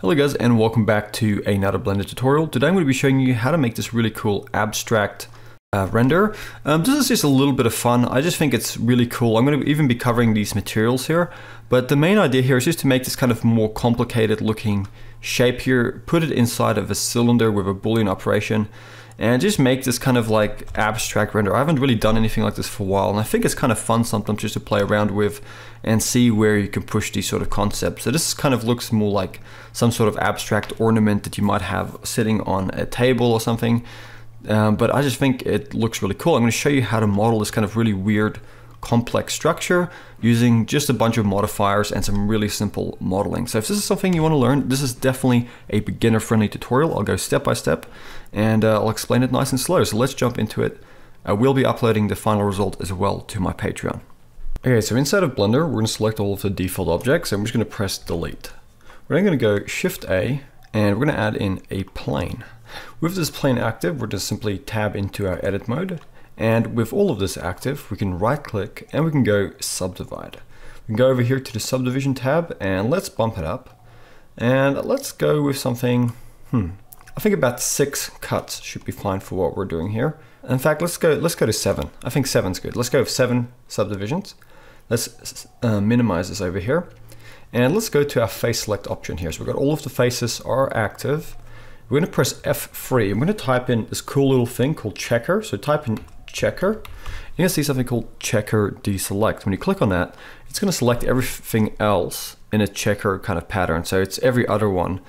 Hello guys, and welcome back to another Blender tutorial. Today I'm going to be showing you how to make this really cool abstract render. This is just a little bit of fun. I just think it's really cool. I'm going to even be covering these materials here, but the main idea here is just to make this kind of more complicated looking shape here, put it inside of a cylinder with a Boolean operation, and just make this kind of like abstract render. I haven't really done anything like this for a while, and I think it's kind of fun sometimes just to play around with and see where you can push these sort of concepts. So this kind of looks more like some sort of abstract ornament that you might have sitting on a table or something, but I just think it looks really cool. I'm going to show you how to model this kind of really weird complex structure using just a bunch of modifiers and some really simple modeling. So if this is something you want to learn, this is definitely a beginner friendly tutorial. I'll go step by step and I'll explain it nice and slow. So let's jump into it. I will be uploading the final result as well to my Patreon. Okay, so inside of Blender, we're going to select all of the default objects and we're just going to press delete. We're then going to go Shift A and we're going to add in a plane. With this plane active, we're just simply tab into our edit mode. And with all of this active, we can right click and we can go subdivide. We can go over here to the subdivision tab and let's bump it up. And let's go with something, I think about 6 cuts should be fine for what we're doing here. In fact, let's go to 7. I think 7's good. Let's go with 7 subdivisions. Let's minimize this over here. And let's go to our face select option here. So we've got all of the faces are active. We're gonna press F3. I'm gonna type in this cool little thing called checker. So type in checker. You're gonna see something called checker deselect. When you click on that, it's gonna select everything else in a checker kind of pattern. So it's every other one,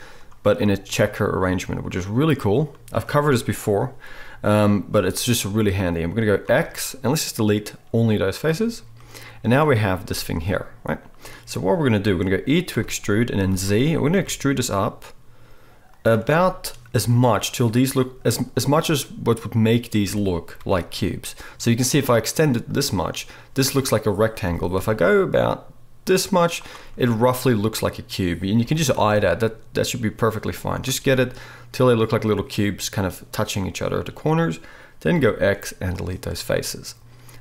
but in a checker arrangement, which is really cool. I've covered this before, but it's just really handy. I'm gonna go X, and let's just delete only those faces. And now we have this thing here, right? So what we're gonna do, we're gonna go E to extrude and then Z. We're gonna extrude this up about as much till these look as much as what would make these look like cubes. So you can see if I extend it this much, this looks like a rectangle, but if I go about this much, it roughly looks like a cube, and you can just eye that should be perfectly fine. Just get it till they look like little cubes kind of touching each other at the corners, then go X and delete those faces.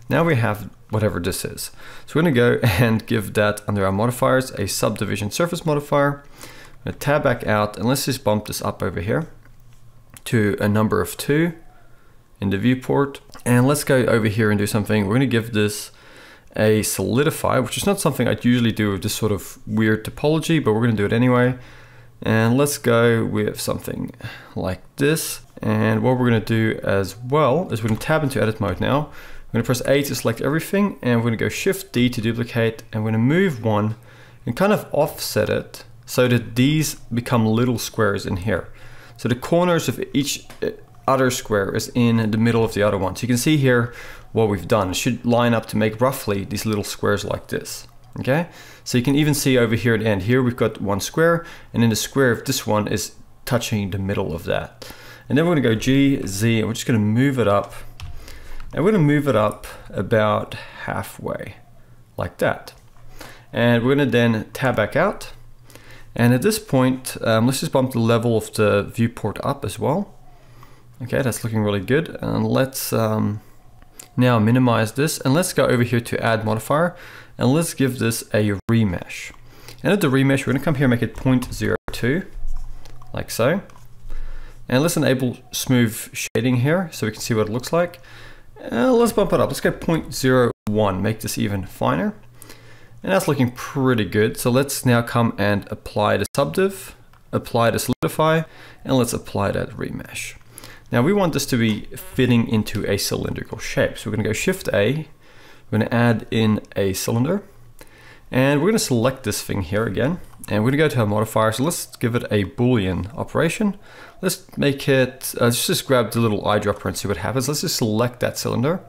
Now we have whatever this is. So we're gonna go and give that under our modifiers a subdivision surface modifier. I'm gonna tab back out and let's just bump this up over here to a number of 2 in the viewport. And let's go over here and do something. We're gonna give this a solidify, which is not something I'd usually do with this sort of weird topology, but we're gonna do it anyway. And let's go with something like this. And what we're gonna do as well is we're gonna tab into edit mode now. We're gonna press A to select everything, and we're gonna go Shift D to duplicate, and we're gonna move one and kind of offset it so that these become little squares in here. So the corners of each other square is in the middle of the other one. So you can see here what we've done. It should line up to make roughly these little squares like this, okay? So you can even see over here at the end here, we've got one square, and then the square of this one is touching the middle of that. And then we're gonna go G, Z, and we're just gonna move it up. And we're gonna move it up about halfway, like that. And we're gonna then tab back out. And at this point, let's just bump the level of the viewport up as well. Okay, that's looking really good. And let's now minimize this, and let's go over here to add modifier, and let's give this a remesh. And at the remesh, we're gonna come here and make it 0.02, like so. And let's enable smooth shading here so we can see what it looks like. Let's bump it up, let's go 0.01, make this even finer. And that's looking pretty good. So let's now come and apply the subdiv, apply the solidify, and let's apply that remesh. Now we want this to be fitting into a cylindrical shape. So we're gonna go Shift A, we're gonna add in a cylinder, and we're gonna select this thing here again, and we're gonna go to our modifier. So let's give it a Boolean operation. Let's make it, let's just grab the little eyedropper and see what happens. Let's just select that cylinder.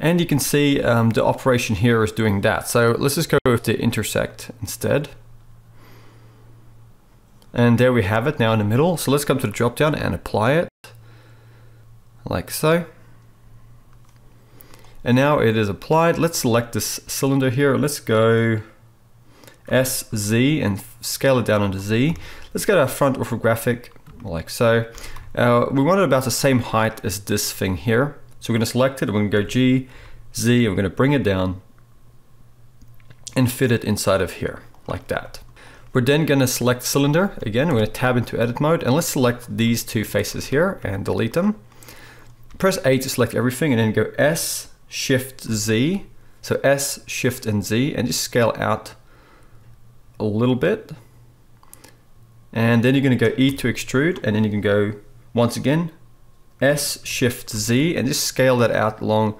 And you can see the operation here is doing that. So let's just go with the intersect instead. And there we have it now in the middle. So let's come to the drop down and apply it like so. And now it is applied. Let's select this cylinder here. Let's go S, Z and scale it down onto Z. Let's go to our front orthographic like so. We want it about the same height as this thing here. So we're gonna select it, we're gonna go G, Z, and we're gonna bring it down and fit it inside of here, like that. We're then gonna select cylinder. Again, we're gonna tab into edit mode and let's select these two faces here and delete them. Press A to select everything and then go S, Shift, Z. So S, Shift and Z, and just scale out a little bit. And then you're gonna go E to extrude and then you can go once again, S, Shift, Z, and just scale that out along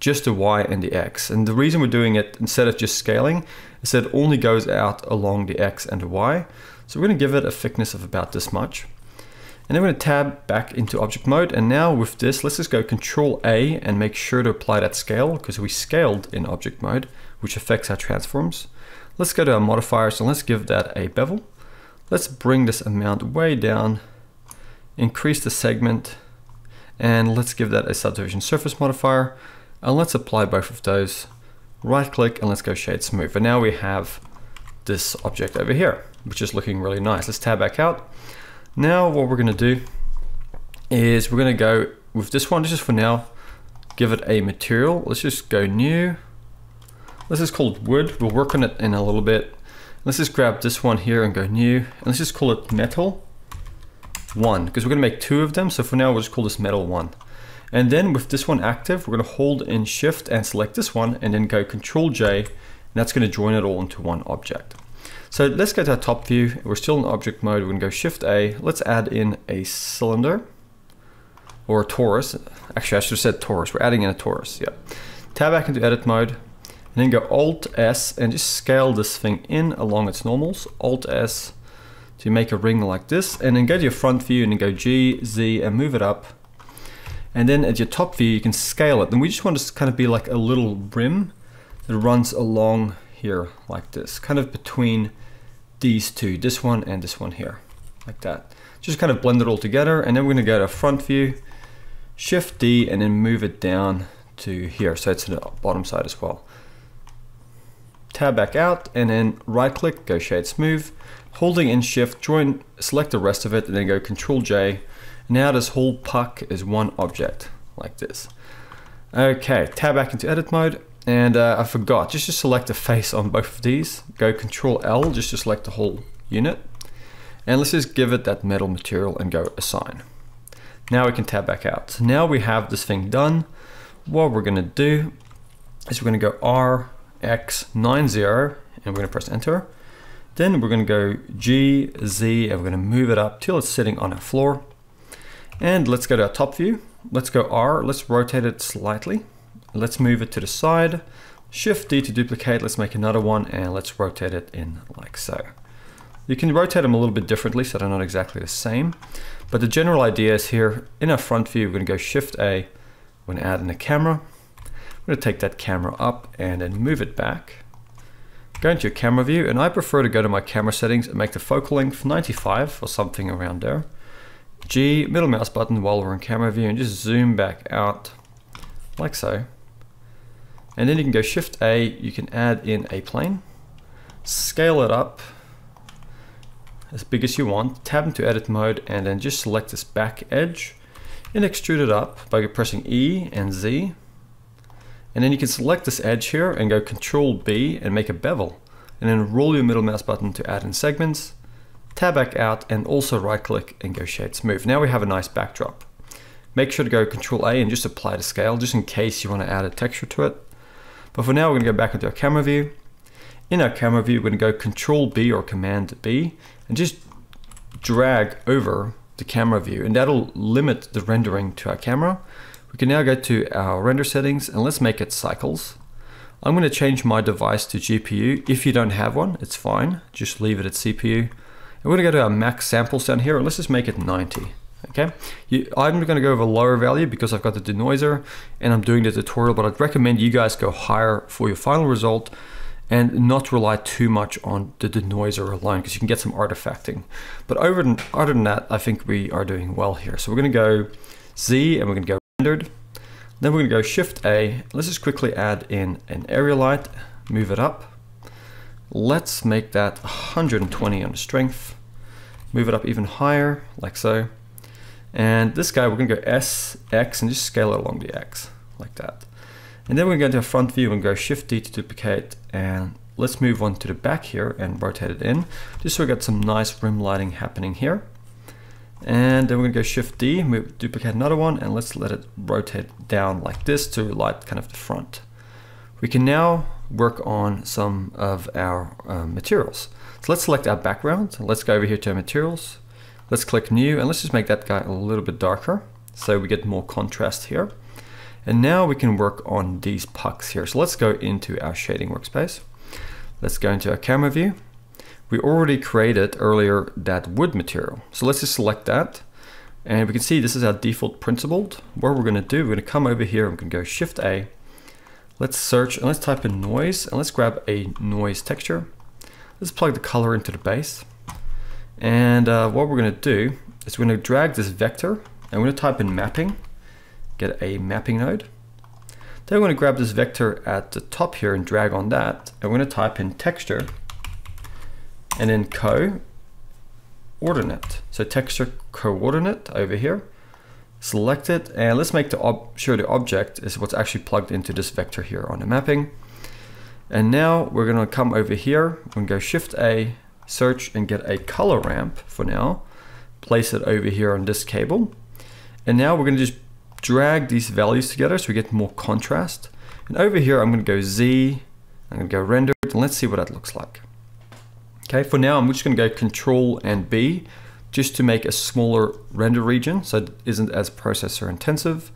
just the Y and the X. And the reason we're doing it, instead of just scaling, is that it only goes out along the X and the Y. So we're gonna give it a thickness of about this much. And then we're gonna tab back into object mode. And now with this, let's just go Control A and make sure to apply that scale because we scaled in object mode, which affects our transforms. Let's go to our modifiers and let's give that a bevel. Let's bring this amount way down, increase the segment, and let's give that a subdivision surface modifier. And let's apply both of those. Right click and let's go shade smooth. And now we have this object over here, which is looking really nice. Let's tab back out. Now what we're gonna do is we're gonna go with this one, just for now, give it a material. Let's just go new. This is called wood. We'll work on it in a little bit. Let's just grab this one here and go new. And let's just call it metal one, because we're gonna make two of them. So for now, we'll just call this metal one. And then with this one active, we're gonna hold in Shift and select this one and then go Control J, and that's gonna join it all into one object. So let's go to our top view. We're still in object mode. We're gonna go Shift A. Let's add in a cylinder or a torus. Actually, I should have said torus. We're adding in a torus, yeah. Tab back into edit mode and then go Alt S and just scale this thing in along its normals. Alt S to make a ring like this and then go to your front view and then go G, Z and move it up. And then at your top view, you can scale it. And we just want it to kind of be like a little rim that runs along here like this, kind of between these two, this one and this one here, like that. Just kind of blend it all together. And then we're gonna go to front view, Shift D, and then move it down to here. So it's on the bottom side as well. Tab back out and then right click, go shade smooth, holding in Shift, join, select the rest of it, and then go Control J. Now this whole puck is one object, like this. Okay, tab back into edit mode, and I forgot, just to select a face on both of these, go Control L, just to select the whole unit, and let's just give it that metal material and go assign. Now we can tab back out. So now we have this thing done. What we're gonna do is we're gonna go RX90, and we're gonna press enter. Then we're gonna go G, Z, and we're gonna move it up till it's sitting on our floor. And let's go to our top view. Let's go R, let's rotate it slightly. Let's move it to the side. Shift D to duplicate, let's make another one and let's rotate it in like so. You can rotate them a little bit differently so they're not exactly the same. But the general idea is here, in our front view, we're gonna go Shift A, we're gonna add in a camera. We're gonna take that camera up and then move it back. Go into your camera view, and I prefer to go to my camera settings and make the focal length 95 or something around there. G, middle mouse button while we're in camera view, and just zoom back out like so. And then you can go Shift A, you can add in a plane, scale it up as big as you want, tab into edit mode, and then just select this back edge and extrude it up by pressing E and Z. And then you can select this edge here and go Control B and make a bevel. And then roll your middle mouse button to add in segments. Tab back out and also right click and go shade smooth. Now we have a nice backdrop. Make sure to go Control A and just apply the scale just in case you want to add a texture to it. But for now, we're gonna go back into our camera view. In our camera view, we're gonna go Control B or Command B and just drag over the camera view and that'll limit the rendering to our camera. We can now go to our render settings and let's make it Cycles. I'm gonna change my device to GPU. If you don't have one, it's fine. Just leave it at CPU. We're gonna go to our max samples down here and let's just make it 90, okay? I'm gonna go with a lower value because I've got the denoiser and I'm doing the tutorial, but I'd recommend you guys go higher for your final result and not rely too much on the denoiser alone because you can get some artifacting. But other than that, I think we are doing well here. So we're gonna go Z and we're gonna go rendered. Then we're gonna go Shift A. Let's just quickly add in an area light, move it up. Let's make that 120 on the strength. Move it up even higher, like so. And this guy, we're gonna go S, X, and just scale it along the X, like that. And then we're gonna go to our front view and go Shift D to duplicate and Let's move on to the back here and rotate it in, just so we got some nice rim lighting happening here. And then we're gonna go Shift D, move, duplicate another one, and let's let it rotate down like this to light kind of the front. We can now work on some of our materials. So let's select our background. Let's go over here to our materials. Let's click new, and let's just make that guy a little bit darker so we get more contrast here. And now we can work on these pucks here. So let's go into our shading workspace. Let's go into our camera view. We already created earlier that wood material. So let's just select that. And we can see this is our default principled. What we're gonna do, we're gonna come over here, I'm gonna go Shift A. Let's search and let's type in noise, and let's grab a noise texture. Let's plug the color into the base. And what we're gonna do is we're gonna drag this vector and we're gonna type in mapping, get a mapping node. Then we're gonna grab this vector at the top here and drag on that. And we're gonna type in texture and then coordinate. So texture coordinate over here. Select it, and let's make sure the object is what's actually plugged into this vector here on the mapping. And now we're gonna come over here, we're gonna go Shift A, search and get a color ramp for now. Place it over here on this cable. And now we're gonna just drag these values together so we get more contrast. And over here, I'm gonna go Z, I'm gonna go render it, and let's see what that looks like. Okay, for now, I'm just gonna go Control and B, just to make a smaller render region so it isn't as processor intensive.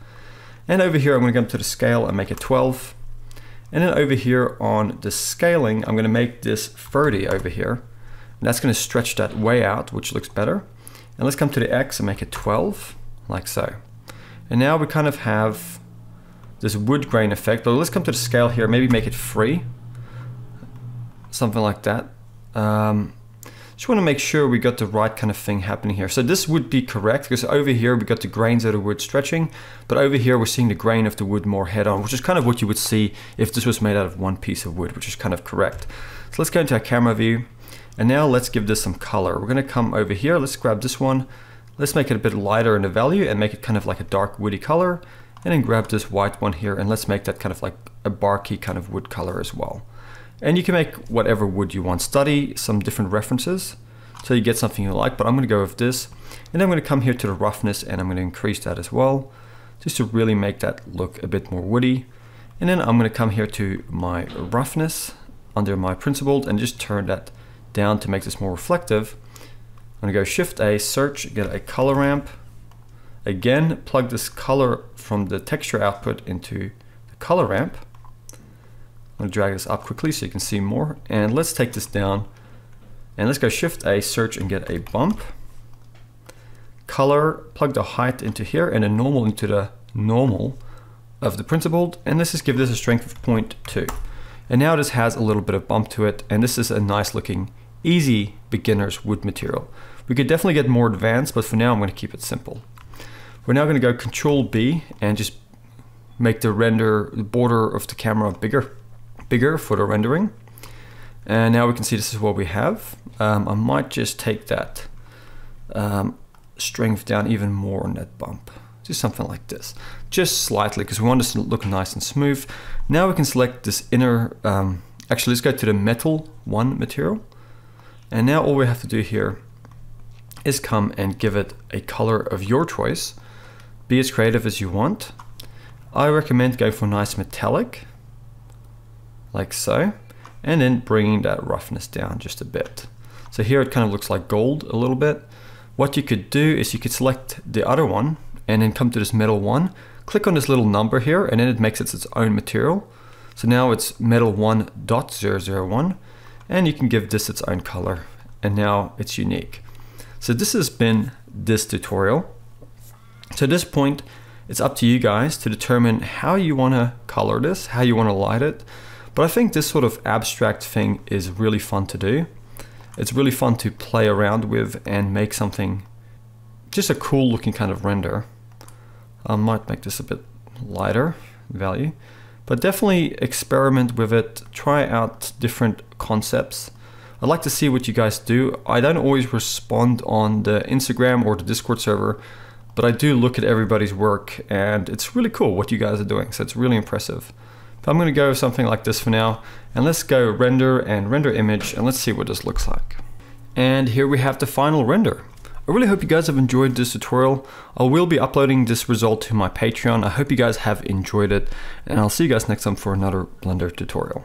And over here, I'm gonna come to the scale and make it 12. And then over here on the scaling, I'm gonna make this 30 over here. And that's gonna stretch that way out, which looks better. And let's come to the X and make it 12, like so. And now we kind of have this wood grain effect, but let's come to the scale here, maybe make it 3, something like that. Just want to make sure we got the right kind of thing happening here. So this would be correct because over here we got the grains of the wood stretching, but over here we're seeing the grain of the wood more head on, which is kind of what you would see if this was made out of one piece of wood, which is kind of correct. So let's go into our camera view, and now let's give this some color. We're going to come over here, let's grab this one, let's make it a bit lighter in the value and make it kind of like a dark woody color, and then grab this white one here and let's make that kind of like a barky kind of wood color as well. And you can make whatever wood you want. Study some different references so you get something you like, but I'm gonna go with this. And then I'm gonna come here to the roughness and I'm gonna increase that as well, just to really make that look a bit more woody. And then I'm gonna come here to my roughness under my principled and just turn that down to make this more reflective. I'm gonna go Shift A, search, get a color ramp. Again, plug this color from the texture output into the color ramp. I'm gonna drag this up quickly so you can see more, and let's take this down and let's go Shift A, search and get a bump. Color, plug the height into here and a normal into the normal of the principled, and let's just give this a strength of 0.2. And now this has a little bit of bump to it, and this is a nice looking, easy beginner's wood material. We could definitely get more advanced, but for now I'm gonna keep it simple. We're now gonna go Control B and just make the render, the border of the camera bigger for the rendering. And now we can see this is what we have. I might just take that strength down even more on that bump. Just something like this, just slightly, because we want this to look nice and smooth. Now we can select this inner, actually let's go to the metal one material. And now all we have to do here is come and give it a color of your choice. Be as creative as you want. I recommend go for nice metallic, like so, and then bringing that roughness down just a bit. So here it kind of looks like gold a little bit. What you could do is you could select the other one and then come to this metal one, click on this little number here, and then it makes it its own material. So now it's metal 1.001, and you can give this its own color, and now it's unique. So this has been this tutorial. To this point, it's up to you guys to determine how you wanna color this, how you wanna light it. But I think this sort of abstract thing is really fun to do. It's really fun to play around with and make something, just a cool looking kind of render. I might make this a bit lighter value, but definitely experiment with it, try out different concepts. I'd like to see what you guys do. I don't always respond on the Instagram or the Discord server, but I do look at everybody's work, and it's really cool what you guys are doing, so it's really impressive. But I'm gonna go with something like this for now, and let's go render and render image, and let's see what this looks like. And here we have the final render. I really hope you guys have enjoyed this tutorial. I will be uploading this result to my Patreon. I hope you guys have enjoyed it, and I'll see you guys next time for another Blender tutorial.